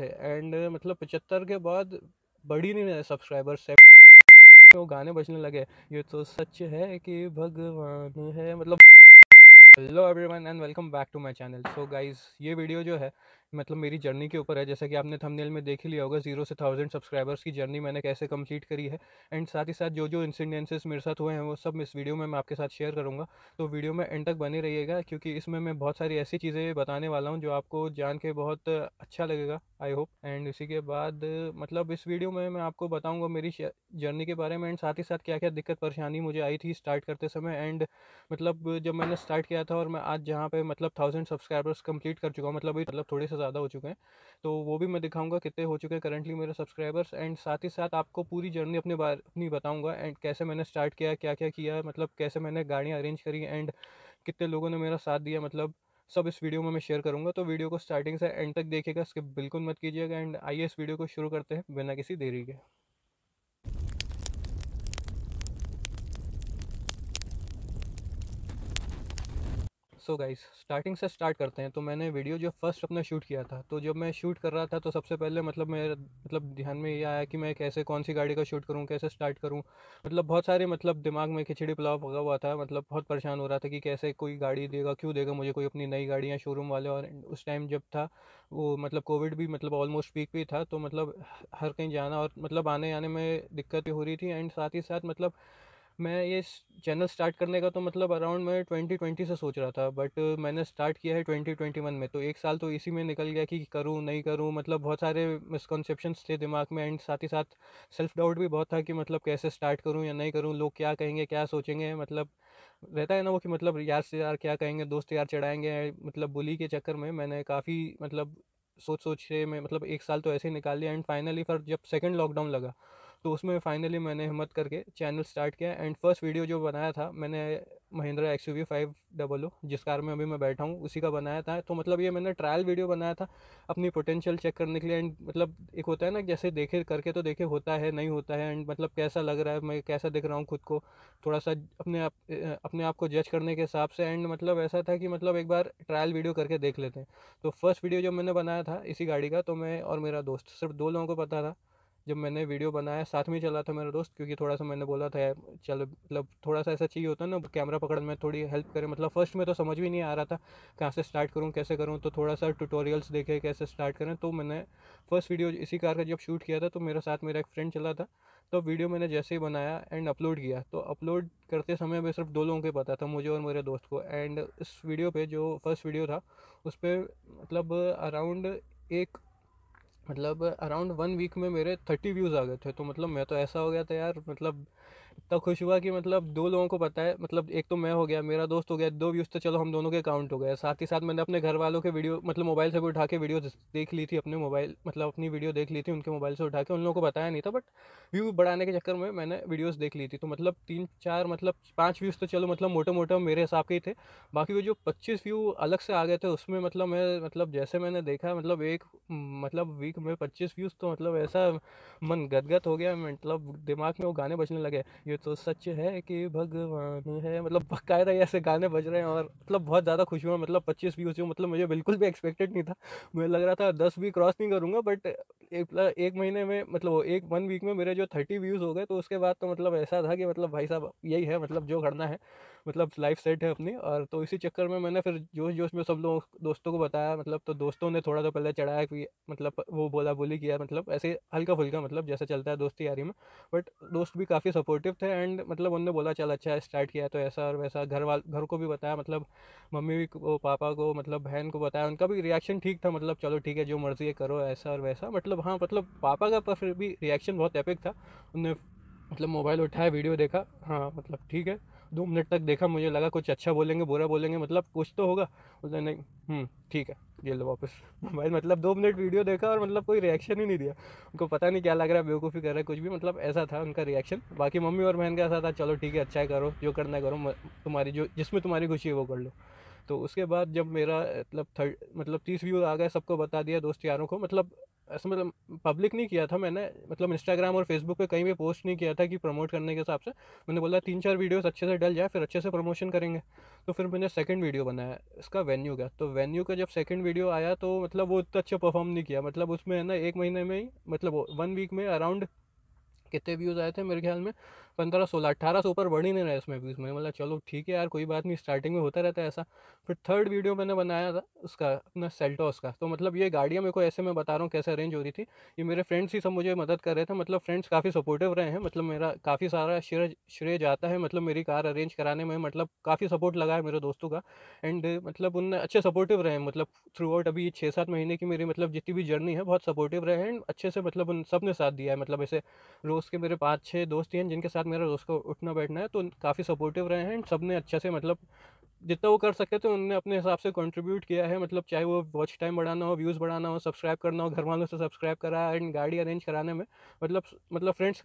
थे एंड मतलब 75 के बाद बढ़ी नहीं सब्सक्राइबर्स। तो गाने बजने लगे, ये तो सच है कि भगवान है मतलब। Hello everyone and welcome back to my channel. So guys, ये वीडियो जो है मतलब मेरी जर्नी के ऊपर है। जैसा कि आपने थंबनेल में देख ही लिया होगा, 0 से 1000 सब्सक्राइबर्स की जर्नी मैंने कैसे कंप्लीट करी है एंड साथ ही साथ जो जो इंसिडेंसेस मेरे साथ हुए हैं वो सब इस वीडियो में मैं आपके साथ शेयर करूँगा। तो वीडियो में एंड तक बने रहिएगा क्योंकि इसमें मैं बहुत सारी ऐसी चीज़ें बताने वाला हूँ जो आपको जान के बहुत अच्छा लगेगा, आई होप। एंड इसी के बाद मतलब इस वीडियो में मैं आपको बताऊँगा मेरी जर्नी के बारे में एंड साथ ही साथ क्या क्या दिक्कत परेशानी मुझे आई थी स्टार्ट करते समय एंड मतलब जब मैंने स्टार्ट किया था और मैं आज जहाँ पे मतलब 1000 सब्सक्राइबर्स कंप्लीट कर चुका हूँ, मतलब थोड़े से ज़्यादा हो चुके हैं। तो वो भी मैं दिखाऊंगा कितने हो चुके हैं करंटली मेरे सब्सक्राइबर्स एंड साथ ही साथ आपको पूरी जर्नी अपनी बताऊंगा एंड कैसे मैंने स्टार्ट किया, क्या क्या किया, मतलब कैसे मैंने गाड़ियाँ अरेंज करी एंड कितने लोगों ने मेरा साथ दिया, मतलब सब इस वीडियो में मैं शेयर करूँगा। तो वीडियो को स्टार्टिंग से एंड तक देखिएगा, स्किप बिल्कुल मत कीजिएगा एंड आइए इस वीडियो को शुरू करते हैं बिना किसी देरी के। सो गाइस, स्टार्टिंग से स्टार्ट करते हैं। तो मैंने वीडियो जो फर्स्ट अपना शूट किया था, तो जब मैं शूट कर रहा था तो सबसे पहले मतलब मेरे मतलब ध्यान में ये आया कि मैं कैसे कौन सी गाड़ी का शूट करूं, कैसे स्टार्ट करूं, मतलब बहुत सारे मतलब दिमाग में खिचड़ी पुलाव पका हुआ था। मतलब बहुत परेशान हो रहा था कि कैसे कोई गाड़ी देगा, क्यों देगा मुझे कोई अपनी नई गाड़ी या शोरूम वाले। और उस टाइम जब था वो मतलब कोविड भी मतलब ऑलमोस्ट पीक पे था, तो मतलब हर कहीं जाना और मतलब आने आने में दिक्कत हो रही थी। एंड साथ ही साथ मतलब मैं ये चैनल स्टार्ट करने का तो मतलब अराउंड मैं 2020 से सोच रहा था, बट मैंने स्टार्ट किया है 2021 में। तो एक साल तो इसी में निकल गया कि करूँ नहीं करूँ, मतलब बहुत सारे मिसकॉन्सेप्शंस थे दिमाग में एंड साथ ही साथ सेल्फ डाउट भी बहुत था कि मतलब कैसे स्टार्ट करूँ या नहीं करूँ, लोग क्या कहेंगे, क्या सोचेंगे, मतलब रहता है ना वो कि मतलब यार से यार क्या कहेंगे, दोस्त यार चढ़ाएँगे, मतलब बुली के चक्कर में मैंने काफ़ी मतलब सोच के मैं मतलब एक साल तो ऐसे ही निकाल लिया। एंड फाइनली फिर जब सेकेंड लॉकडाउन लगा तो उसमें फाइनली मैंने हिम्मत करके चैनल स्टार्ट किया एंड फर्स्ट वीडियो जो बनाया था मैंने महिंद्रा XUV 500 जिस कार में अभी मैं बैठा हूँ उसी का बनाया था। तो मतलब ये मैंने ट्रायल वीडियो बनाया था अपनी पोटेंशियल चेक करने के लिए एंड मतलब एक होता है ना जैसे देखे करके तो देखे होता है नहीं होता है एंड मतलब कैसा लग रहा है, मैं कैसा दिख रहा हूँ खुद को, थोड़ा सा अपने आप को जज करने के हिसाब से। एंड मतलब ऐसा था कि मतलब एक बार ट्रायल वीडियो करके देख लेते हैं। तो फर्स्ट वीडियो जब मैंने बनाया था इसी गाड़ी का, तो मैं और मेरा दोस्त सिर्फ 2 लोगों को पता था। जब मैंने वीडियो बनाया साथ में चला था मेरा दोस्त, क्योंकि थोड़ा सा मैंने बोला था चलो मतलब थोड़ा सा ऐसा चाहिए होता है ना कैमरा पकड़ में थोड़ी हेल्प करे। मतलब फर्स्ट में तो समझ भी नहीं आ रहा था कहाँ से स्टार्ट करूँ, कैसे करूँ, तो थोड़ा सा ट्यूटोरियल्स देखे कैसे स्टार्ट करें। तो मैंने फर्स्ट वीडियो इसी कार का जब शूट किया था तो मेरा साथ मेरा एक फ्रेंड चला था। तो वीडियो मैंने जैसे ही बनाया एंड अपलोड किया तो अपलोड करते समय मैं सिर्फ 2 लोगों के पता था, मुझे और मेरे दोस्त को। एंड इस वीडियो पर जो फर्स्ट वीडियो था उस पर मतलब अराउंड 1 वीक में मेरे 30 व्यूज़ आ गए थे। तो मतलब मैं तो ऐसा हो गया था यार, मतलब इतना खुश हुआ कि मतलब 2 लोगों को पता है, मतलब एक तो मैं हो गया, मेरा दोस्त हो गया, 2 व्यूज़ तो चलो हम दोनों के काउंट हो गए। साथ ही साथ मैंने अपने घर वालों के वीडियो मतलब मोबाइल से भी उठा के वीडियो देख ली थी, अपनी वीडियो देख ली थी उनके मोबाइल से उठा के, उन लोगों को बताया नहीं था बट व्यू बढ़ाने के चक्कर में मैंने वीडियोज़ देख ली थी। तो मतलब 3-4 मतलब 5 व्यूज़ तो चलो मतलब मोटे मोटे मेरे हिसाब के ही थे, बाकी वो जो 25 व्यू अलग से आ गए थे उसमें मतलब मैं मतलब जैसे मैंने देखा मतलब एक मतलब वीक में 25 व्यूज़, तो मतलब ऐसा मन गदगद हो गया, मतलब दिमाग में वो गाने बजने लगे, ये तो सच है कि भगवान है, मतलब बाकायदा ऐसे गाने बज रहे हैं। और मतलब बहुत ज़्यादा खुशी हुआ, मतलब 25 व्यूज़ जो मतलब मुझे बिल्कुल भी एक्सपेक्टेड नहीं था। मुझे लग रहा था 10 भी क्रॉस नहीं करूँगा, बट एक महीने में मतलब 1 वीक में मेरे जो 30 व्यूज़ हो गए। तो उसके बाद तो मतलब ऐसा था कि मतलब भाई साहब यही है, मतलब जो करना है, मतलब लाइफ सेट है अपनी। और तो इसी चक्कर में मैंने फिर जोश में सब लोग दोस्तों को बताया, मतलब तो दोस्तों ने थोड़ा तो पहले चढ़ाया कि मतलब वो बोला बोली किया, मतलब ऐसे हल्का फुल्का मतलब जैसे चलता है दोस्ती यारी में, बट दोस्त भी काफ़ी सपोर्टिव थे एंड मतलब उनने बोला चल अच्छा है, स्टार्ट किया तो ऐसा और वैसा। घर को भी बताया, मतलब मम्मी को, पापा को, मतलब बहन को बताया, उनका भी रिएक्शन ठीक था, मतलब चलो ठीक है जो मर्जी है करो ऐसा और वैसा। मतलब हाँ मतलब पापा का फिर भी रिएक्शन बहुत एपिक था, उनने मतलब मोबाइल उठाया, वीडियो देखा, हाँ मतलब ठीक है, 2 मिनट तक देखा, मुझे लगा कुछ अच्छा बोलेंगे बुरा बोलेंगे मतलब कुछ तो होगा, उसने नहीं ठीक है ये लो वापस मोबाइल, मतलब 2 मिनट वीडियो देखा और मतलब कोई रिएक्शन ही नहीं दिया, उनको पता नहीं क्या लग रहा है, बेवकूफ़ी कर रहा है कुछ भी, मतलब ऐसा था उनका रिएक्शन। बाकी मम्मी और बहन का ऐसा था चलो ठीक है अच्छा है करो जो करना करो, तुम्हारी जो जिसमें तुम्हारी खुशी है वो कर लो। तो उसके बाद जब मेरा मतलब 30 व्यूज़ आ गए, सबको बता दिया दोस्त यारों को, मतलब मतलब पब्लिक नहीं किया था मैंने, मतलब इंस्टाग्राम और फेसबुक पे कहीं भी पोस्ट नहीं किया था कि प्रमोट करने के हिसाब से। मैंने बोला 3-4 वीडियोस अच्छे से डल जाए फिर अच्छे से प्रमोशन करेंगे। तो फिर मैंने सेकंड वीडियो बनाया इसका वेन्यू का। तो वेन्यू का जब सेकंड वीडियो आया तो मतलब वो इतना अच्छा परफॉर्म नहीं किया, मतलब उसमें है ना 1 महीने में ही, मतलब 1 वीक में अराउंड कितने व्यूज़ आए थे मेरे ख्याल में 1500-1600-1800 ऊपर बढ़ ही नहीं रहे इसमें व्यूज़ में। मतलब चलो ठीक है यार कोई बात नहीं, स्टार्टिंग में होता रहता है ऐसा। फिर थर्ड वीडियो मैंने बनाया था उसका अपना सेल्टॉस का। तो मतलब ये गाड़ियाँ मेरे को ऐसे मैं बता रहा हूँ कैसे अरेंज हो रही थी, ये मेरे फ्रेंड्स ही सब मुझे मदद कर रहे थे। मतलब फ्रेंड्स काफ़ी सपोर्टिव रहे हैं, मतलब मेरा काफ़ी सारा श्रेय जाता है मतलब मेरी कार अरेंज कराने में, मतलब काफ़ी सपोर्ट लगा है मेरे दोस्तों का। एंड मतलब उनने अच्छे सपोर्टिव रहे हैं, मतलब थ्रू आउट अभी 6-7 महीने की मेरी मतलब जितनी भी जर्नी है बहुत सपोर्टिव रहे हैं, अच्छे से मतलब उन सब ने साथ दिया है। मतलब ऐसे रोज़ के मेरे 5-6 दोस्त हैं जिनके साथ मेरा रोज़ को उठना बैठना है, तो काफ़ी सपोर्टिव रहे हैं। सब ने अच्छे से मतलब जितना वो कर सकते थे उनने अपने हिसाब से कंट्रीब्यूट किया है, मतलब चाहे वो वॉच टाइम बढ़ाना हो, व्यूज़ बढ़ाना हो, सब्सक्राइब करना हो, घर वालों से सब्सक्राइब करा एंड गाड़ी अरेंज कराने में मतलब फ्रेंड्स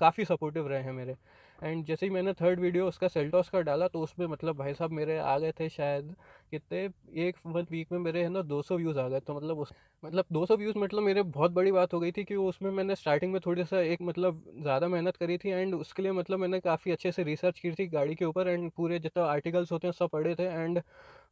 काफ़ी सपोर्टिव रहे हैं मेरे। एंड जैसे ही मैंने थर्ड वीडियो उसका सेल्टॉस का डाला तो उसमें मतलब भाई साहब मेरे आ गए थे शायद कितने 1 वीक में मेरे है ना 200 व्यूज़ आ गए। तो मतलब उस मतलब 200 व्यूज़ मतलब मेरे बहुत बड़ी बात हो गई थी कि उसमें मैंने स्टार्टिंग में थोड़ी सा एक मतलब ज़्यादा मेहनत करी थी एंड उसके लिए मतलब मैंने काफ़ी अच्छे से रिसर्च की थी गाड़ी के ऊपर एंड पूरे जितना आर्टिकल्स होते हैं सब पढ़े थे एंड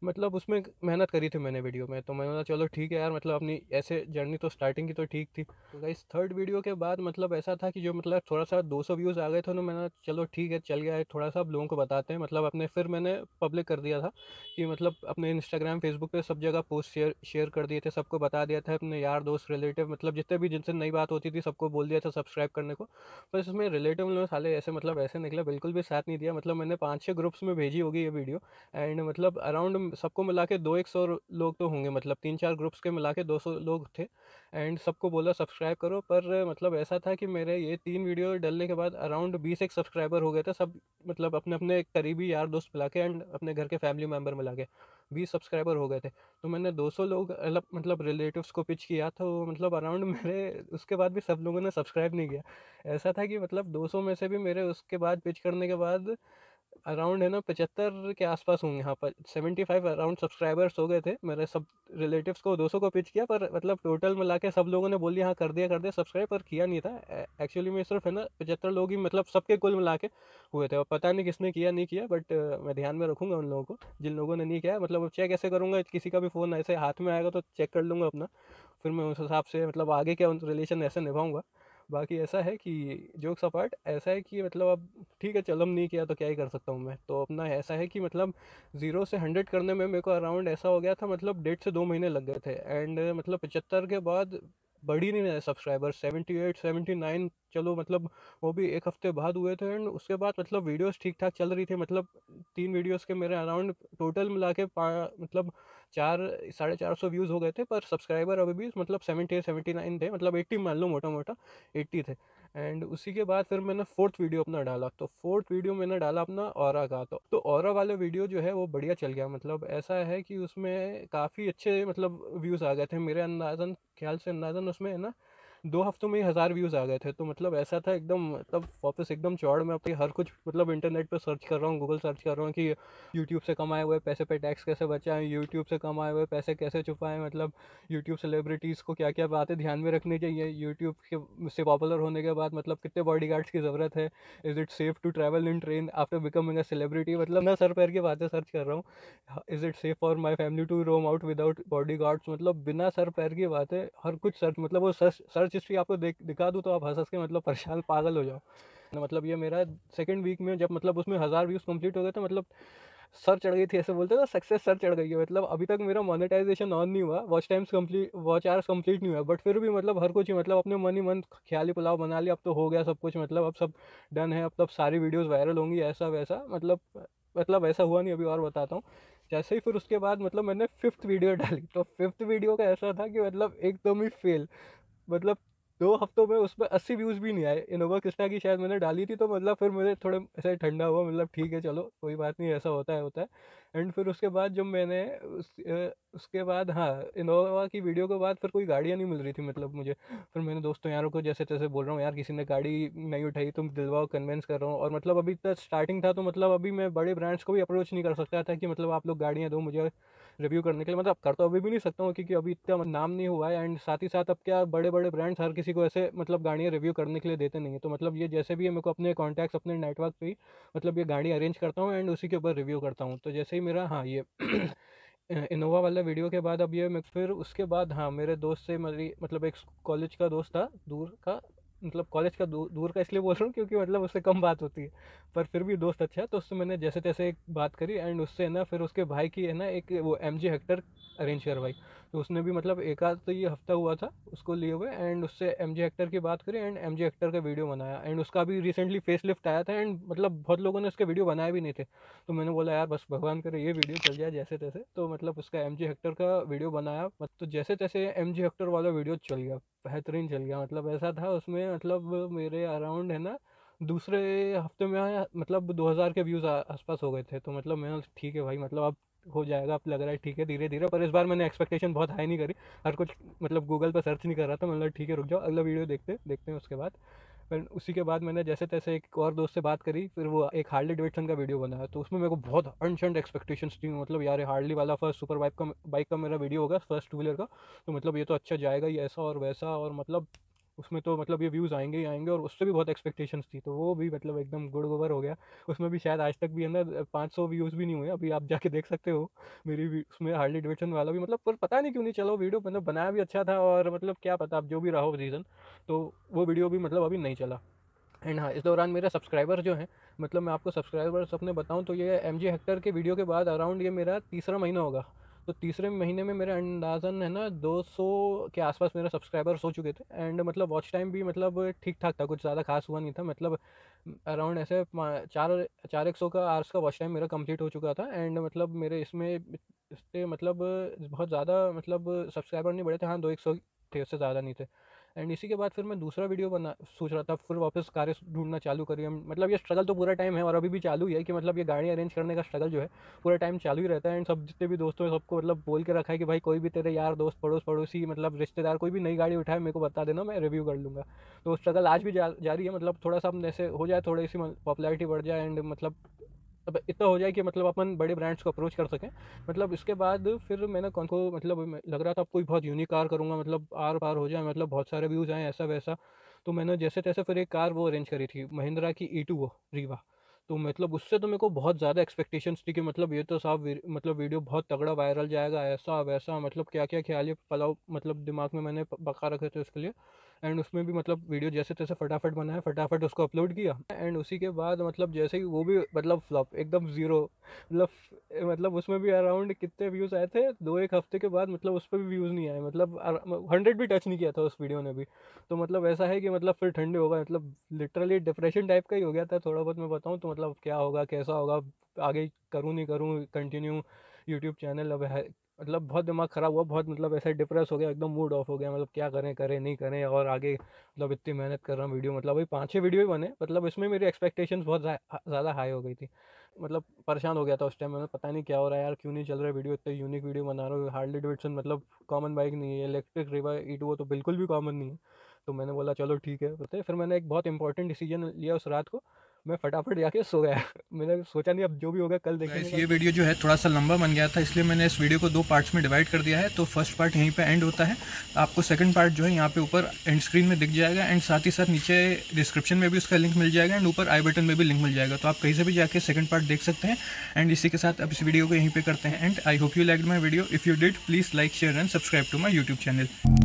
मतलब उसमें मेहनत करी थी मैंने वीडियो में। तो मैंने कहा चलो ठीक है यार, मतलब अपनी ऐसे जर्नी तो स्टार्टिंग की तो ठीक थी। तो गाइस थर्ड वीडियो के बाद मतलब ऐसा था कि जो मतलब थोड़ा सा 200 व्यूज़ आ गए थे तो मैंने चलो ठीक है चल गया है, थोड़ा सा आप लोगों को बताते हैं। मतलब अपने फिर मैंने पब्लिक कर दिया था कि मतलब अपने इंस्टाग्राम फेसबुक पे सब जगह पोस्ट शेयर कर दिए थे, सबको बता दिया था, अपने यार दोस्त रिलेटिव मतलब जितने भी जिनसे नई बात होती थी सबको बोल दिया था सब्सक्राइब करने को। बस इसमें रिलेटिव लोग साले ऐसे मतलब ऐसे निकले, बिल्कुल भी साथ नहीं दिया। मतलब मैंने 5-6 ग्रुप्स में भेजी होगी ये वीडियो एंड मतलब अराउंड सबको मिला के 200-100 लोग तो होंगे, मतलब 3-4 ग्रुप्स के मिला के 200 लोग थे एंड सबको बोला सब्सक्राइब करो। पर मतलब ऐसा था कि मेरे ये 3 वीडियो डलने के बाद अराउंड 20 सब्सक्राइबर हो गए थे सब, मतलब अपने अपने करीबी यार दोस्त मिला के एंड अपने घर के फैमिली मेम्बर मिला के 20 सब्सक्राइबर हो गए थे। तो मैंने 200 लोग अलग मतलब रिलेटिव्स को पिच किया था, वो मतलब अराउंड मेरे उसके बाद भी सब लोगों ने सब्सक्राइब नहीं किया। ऐसा था कि मतलब 200 में से भी मेरे उसके बाद पिच करने के बाद अराउंड है ना 75 के आसपास होंगे, यहाँ पर 75 अराउंड सब्सक्राइबर्स हो गए थे मेरे। सब रिलेटिव्स को 200 को पिच किया पर मतलब टोटल मिला के सब लोगों ने बोली हाँ कर दिया सब्सक्राइब, पर किया नहीं था एक्चुअली में सिर्फ है ना 75 लोग ही मतलब सबके कुल मिला के हुए थे। और पता नहीं किसने किया नहीं किया, बट मैं ध्यान में रखूँगा उन लोगों को जिन लोगों ने नहीं किया। मतलब चेक ऐसे करूँगा किसी का भी फ़ोन ऐसे हाथ में आएगा तो चेक कर लूँगा अपना, फिर मैं उस हिसाब से मतलब आगे क्या रिलेशन ऐसे निभाऊँगा। बाकी ऐसा है कि जोक्स अपार्ट ऐसा है कि मतलब अब ठीक है चलो नहीं किया तो क्या ही कर सकता हूँ मैं। तो अपना ऐसा है कि मतलब 0 से 100 करने में मेरे को अराउंड ऐसा हो गया था मतलब 1.5 से 2 महीने लग गए थे। एंड मतलब 75 के बाद बढ़ी नहीं रहे सब्सक्राइबर, 78-79 चलो मतलब वो भी 1 हफ्ते बाद हुए थे। एंड उसके बाद मतलब वीडियोस ठीक ठाक चल रही थी, मतलब 3 वीडियोस के मेरे अराउंड टोटल मिला के मतलब 4-450 व्यूज़ हो गए थे, पर सब्सक्राइबर अभी भी मतलब 78-79 थे, मतलब 80 मान लो, मोटा मोटा 80 थे। एंड उसी के बाद फिर मैंने फोर्थ वीडियो अपना डाला। तो फोर्थ वीडियो मैंने डाला अपना ऑरा का। तो ऑरा वाला वीडियो जो है वो बढ़िया चल गया, मतलब ऐसा है कि उसमें काफ़ी अच्छे मतलब व्यूज़ आ गए थे मेरे ख्याल से अंदाजन उसमें है ना 2 हफ्तों में 1000 व्यूज़ आ गए थे। तो मतलब ऐसा था एकदम मतलब वापस एकदम चौड़ में अपनी हर कुछ मतलब इंटरनेट पर सर्च कर रहा हूँ, गूगल सर्च कर रहा हूँ कि यूट्यूब से कमाए हुए पैसे पे टैक्स कैसे बचाएं, यूट्यूब से कमाए हुए पैसे कैसे छुपाएं, मतलब यूट्यूब सेलिब्रिटीज़ को क्या क्या बातें ध्यान में रखनी चाहिए, यूट्यूब के से पॉपुलर होने के बाद मतलब कितने बॉडी गार्ड्स की ज़रूरत है, is it safe to travel in train after becoming a celebrity, मतलब मैं सर पैर की बातें सर्च कर रहा हूँ। Is it safe for my family to roam out without body guards, मतलब बिना सर पैर की बातें हर कुछ सर्च, मतलब वो सर्च हिस्ट्री आपको दिखा दूँ तो आप हंस के मतलब परेशान पागल हो जाओ। मतलब ये मेरा सेकंड वीक में जब मतलब उसमें 1000 व्यूज़ कंप्लीट हो गए तो मतलब सर चढ़ गई थी, ऐसे बोलते ना सक्सेस सर चढ़ गई है। मतलब अभी तक मेरा मोनेटाइजेशन ऑन नहीं हुआ, वॉच आवर्स कंप्लीट नहीं हुआ, बट फिर भी मतलब हर कुछ मतलब अपने मन ही मन ख्याली पुलाव बना लिया, अब तो हो गया सब कुछ, मतलब अब सब डन है, अब तब सारी वीडियोज़ वायरल होंगी ऐसा वैसा, मतलब ऐसा हुआ नहीं, अभी और बताता हूँ। जैसे ही फिर उसके बाद मतलब मैंने 5th वीडियो डाली, तो 5th वीडियो का ऐसा था कि मतलब एकदम ही फेल, मतलब 2 हफ्तों में उसमें 80 व्यूज़ भी नहीं आए। इनोवा कृष्णा की शायद मैंने डाली थी, तो मतलब फिर मुझे थोड़े ऐसे ठंडा हुआ, मतलब ठीक है चलो कोई बात नहीं, ऐसा होता है। एंड फिर उसके बाद जब मैंने उसके बाद हाँ इनोवा की वीडियो के बाद फिर कोई गाड़ियाँ नहीं मिल रही थी, मतलब मुझे फिर मैंने दोस्तों यारों को जैसे तैसे बोल रहा हूँ यार किसी ने गाड़ी नहीं उठाई तुम दिलवाओ, कन्वेंस कर रहा हूँ। और मतलब अभी तक स्टार्टिंग था तो मतलब अभी मैं बड़े ब्रांड्स को भी अप्रोच नहीं कर सकता था कि मतलब आप लोग गाड़ियाँ दो मुझे, रिव्यू करने के लिए, मतलब कर तो अभी भी नहीं सकता हूँ क्योंकि अभी इतना नाम नहीं हुआ है। एंड साथ ही साथ अब क्या बड़े बड़े ब्रांड्स हर किसी को ऐसे मतलब गाड़ियाँ रिव्यू करने के लिए देते नहीं है। तो मतलब ये जैसे भी है मेरे को अपने कॉन्टैक्ट्स अपने नेटवर्क पर मतलब ये गाड़ी अरेंज करता हूँ एंड उसी के ऊपर रिव्यू करता हूँ। तो जैसे ही मेरा हाँ ये इनोवा वाला वीडियो के बाद अब ये मैं फिर उसके बाद हाँ मेरे दोस्त से मेरी मतलब एक कॉलेज का दोस्त था दूर का, मतलब कॉलेज का दूर का इसलिए बोल रहा हूँ क्योंकि मतलब उससे कम बात होती है पर फिर भी दोस्त अच्छा है। तो उससे मैंने जैसे तैसे एक बात करी एंड उससे ना फिर उसके भाई की है ना एक वो MG हेक्टर अरेंज करवाई। तो उसने भी मतलब एक आध तो ये हफ्ता हुआ था उसको लिए हुए एंड उससे MG हेक्टर की बात करी एंड MG हेक्टर का वीडियो बनाया। एंड उसका भी रिसेंटली फेसलिफ्ट आया था एंड मतलब बहुत लोगों ने उसके वीडियो बनाए भी नहीं थे। तो मैंने बोला यार बस भगवान करे ये वीडियो चल जाए जैसे तैसे। तो मतलब उसका MG हेक्टर का वीडियो बनाया, तो जैसे तैसे MG हेक्टर वाला वीडियो चल गया, बेहतरीन चल गया। मतलब ऐसा था उसमें मतलब मेरे अराउंड है ना दूसरे हफ्ते में मतलब 2000 के व्यूज़ आसपास हो गए थे। तो मतलब मैं ठीक है भाई मतलब अब हो जाएगा, अब लग रहा है ठीक है धीरे धीरे। पर इस बार मैंने एक्सपेक्टेशन बहुत हाई नहीं करी, हर कुछ मतलब गूगल पर सर्च नहीं कर रहा था, मतलब ठीक है रुक जाओ अगला वीडियो देखते हैं उसके बाद। फिर उसी के बाद मैंने जैसे तैसे एक और दोस्त से बात करी, फिर वो एक हार्ली डेविडसन का वीडियो बनाया। तो उसमें मेरे को बहुत अनशंट एक्सपेक्टेशंस थी, मतलब यार हार्ली वाला फर्स्ट सुपर बाइक का मेरा वीडियो होगा, फर्स्ट टू व्हीलर का, तो मतलब ये तो अच्छा जाएगा ये ऐसा और वैसा, और मतलब उसमें तो मतलब ये व्यूज़ आएंगे ही आएंगे। और उससे भी बहुत एक्सपेक्टेशंस थी, तो वो भी मतलब एकदम गुड़ गोबर हो गया। उसमें भी शायद आज तक भी है ना 500 व्यूज़ भी नहीं हुए, अभी आप जाके देख सकते हो मेरी उसमें हार्ली डेविडसन वाला भी मतलब। पर पता नहीं क्यों नहीं चलो वीडियो मतलब बनाया भी अच्छा था और मतलब क्या पता आप जो भी रहा हो रीज़न, तो वो वीडियो भी मतलब अभी नहीं चला। एंड हाँ इस दौरान मेरे सब्सक्राइबर जो हैं, मतलब मैं आपको सब्सक्राइबर्स अपने बताऊँ तो ये MG हेक्टर के वीडियो के बाद अराउंड ये मेरा तीसरा महीना होगा। तो तीसरे महीने में मेरे अंदाज़न है ना 200 के आसपास मेरे सब्सक्राइबर्स हो चुके थे। एंड मतलब वॉच टाइम भी मतलब ठीक ठाक था, कुछ ज़्यादा खास हुआ नहीं था, मतलब अराउंड ऐसे 400 का आवर्स का वॉच टाइम मेरा कंप्लीट हो चुका था। एंड मतलब मेरे इससे मतलब बहुत ज़्यादा मतलब सब्सक्राइबर नहीं बढ़े थे, हाँ 200-100 थे, उससे ज़्यादा नहीं थे। एंड इसी के बाद फिर मैं दूसरा वीडियो बना सोच रहा था, फिर वापस कार्य ढूंढना चालू करी। मतलब ये स्ट्रगल तो पूरा टाइम है और अभी भी चालू ही है कि मतलब ये गाड़ी अरेंज करने का स्ट्रगल जो है पूरा टाइम चालू ही रहता है। एंड सब जितने भी दोस्तों ने सबको मतलब बोल के रखा है कि भाई कोई भी तेरे यार दोस्त पड़ोस पड़ोसी मतलब रिश्तेदार कोई भी नई गाड़ी उठाए मेरे को बता देना, मैं रिव्यू कर लूँगा। तो स्ट्रगल आज भी जारी है, मतलब थोड़ा सा जैसे हो जाए थोड़ी सी पॉपुलैरिटी बढ़ जाए एंड मतलब तब इतना हो जाए कि मतलब अपन बड़े ब्रांड्स को अप्रोच कर सकें। मतलब इसके बाद फिर मैंने कौन को मतलब लग रहा था अब कोई बहुत यूनिक कार करूँगा, मतलब आर पार हो जाए, मतलब बहुत सारे व्यूज़ आएँ ऐसा वैसा। तो मैंने जैसे तैसे फिर एक कार वो अरेंज करी थी, महिंद्रा की E2 रीवा। तो मतलब उससे तो मेरे को बहुत ज़्यादा एक्सपेक्टेशंस थी कि मतलब ये तो साहब मतलब वीडियो बहुत तगड़ा वायरल जाएगा ऐसा वैसा, मतलब क्या क्या ख्याल है पलाव मतलब दिमाग में मैंने पका रखे थे उसके लिए। एंड उसमें भी मतलब वीडियो जैसे तैसे फटाफट बनाया, फटाफट उसको अपलोड किया। एंड उसी के बाद मतलब जैसे ही वो भी मतलब फ्लॉप एकदम ज़ीरो, मतलब उसमें भी अराउंड कितने व्यूज़ आए थे 2-1 हफ्ते के बाद, मतलब उस पर भी व्यूज़ नहीं आए, मतलब 100 भी टच नहीं किया था उस वीडियो ने भी। तो मतलब ऐसा है कि मतलब फिर ठंडे होगा, मतलब लिटरली डिप्रेशन टाइप का ही हो गया था थोड़ा बहुत मैं बताऊँ तो। मतलब क्या होगा कैसा होगा आगे, करूँ नहीं करूँ कंटिन्यू यूट्यूब चैनल, अब है मतलब बहुत दिमाग ख़राब हुआ, बहुत मतलब ऐसे डिप्रेस हो गया, एकदम मूड ऑफ हो गया, मतलब क्या करें करें नहीं करें। और आगे मतलब इतनी मेहनत कर रहा हूँ वीडियो, मतलब वही 5-6 वीडियो ही बने, मतलब इसमें मेरी एक्सपेक्टेशंस बहुत ज़्यादा हाई हो गई थी, मतलब परेशान हो गया था उस टाइम। मैंने पता नहीं क्या हो रहा है यार, क्यों नहीं चल रहा है वीडियो, इतने यूनिक वीडियो बना रहा हूँ, हार्ली डेविडसन मतलब कॉमन बाइक नहीं है, इलेक्ट्रिक रीवा E2 तो बिल्कुल भी कॉमन नहीं है। तो मैंने बोला चलो ठीक है। फिर मैंने एक बहुत इंपॉर्टेंट डिसीजन लिया, उस रात को मैं फटाफट जाके सो गया, मैंने सोचा नहीं अब जो भी होगा कल देखेंगे। ये वीडियो जो है थोड़ा सा लंबा बन गया था, इसलिए मैंने इस वीडियो को 2 पार्ट्स में डिवाइड कर दिया है। तो फर्स्ट पार्ट यहीं पे एंड होता है, आपको सेकंड पार्ट जो है यहाँ पे ऊपर एंड स्क्रीन में दिख जाएगा एंड साथ ही साथ नीचे डिस्क्रिप्शन में भी उसका लिंक मिल जाएगा एंड ऊपर आई बटन में भी लिंक मिल जाएगा, तो आप कहीं से भी जाके सेकंड पार्ट देख सकते हैं। एंड इसी के साथ अब इस वीडियो को यहीं पर करते हैं and I hope you like my video. If you did please like share and subscribe to my YouTube channel.